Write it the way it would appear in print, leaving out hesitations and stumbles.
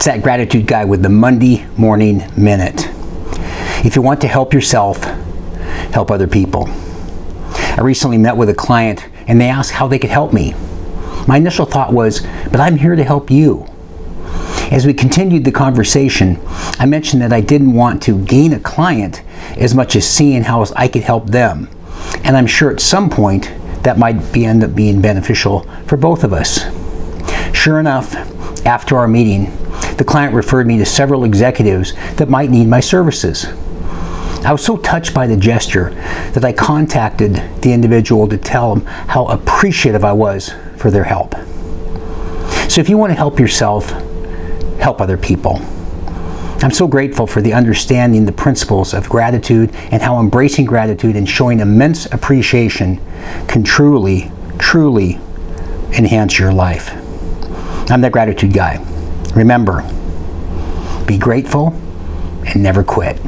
It's That Gratitude Guy with the Monday Morning Minute. If you want to help yourself, help other people. I recently met with a client and they asked how they could help me. My initial thought was, but I'm here to help you. As we continued the conversation, I mentioned that I didn't want to gain a client as much as seeing how I could help them. And I'm sure at some point that might end up being beneficial for both of us. Sure enough, after our meeting, the client referred me to several executives that might need my services. I was so touched by the gesture that I contacted the individual to tell them how appreciative I was for their help. So if you want to help yourself, help other people. I'm so grateful for the understanding the principles of gratitude and how embracing gratitude and showing immense appreciation can truly, truly enhance your life. I'm That Gratitude Guy. Remember, be grateful and never quit.